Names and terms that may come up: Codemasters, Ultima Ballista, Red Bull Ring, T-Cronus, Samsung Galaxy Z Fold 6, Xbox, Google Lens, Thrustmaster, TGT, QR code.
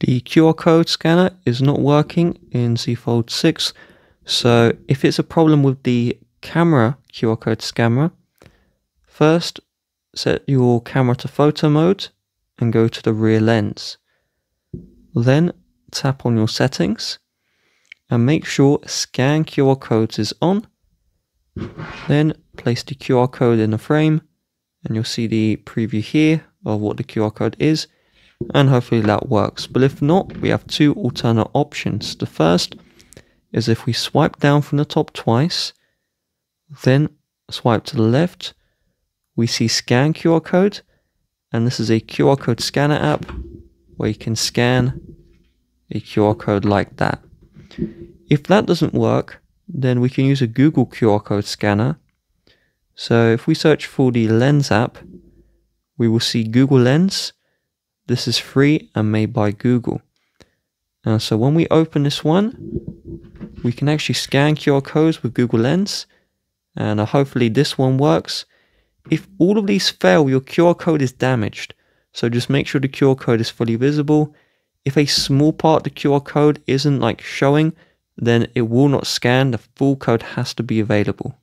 The QR code scanner is not working in Z Fold 6, so if it's a problem with the camera QR code scanner, first set your camera to photo mode and go to the rear lens. Then tap on your settings and make sure scan QR codes is on. Then place the QR code in the frame and you'll see the preview here of what the QR code is, and hopefully that works. But if not, we have two alternate options. The first is if we swipe down from the top twice, then swipe to the left, we see scan QR code, and this is a QR code scanner app where you can scan a QR code like that. If that doesn't work, then we can use a Google QR code scanner. So if we search for the Lens app, we will see Google Lens. This is free and made by Google. And so when we open this one, we can actually scan QR codes with Google Lens, and hopefully this one works. If all of these fail, your QR code is damaged. So just make sure the QR code is fully visible. If a small part of the QR code isn't showing, then it will not scan. The full code has to be available.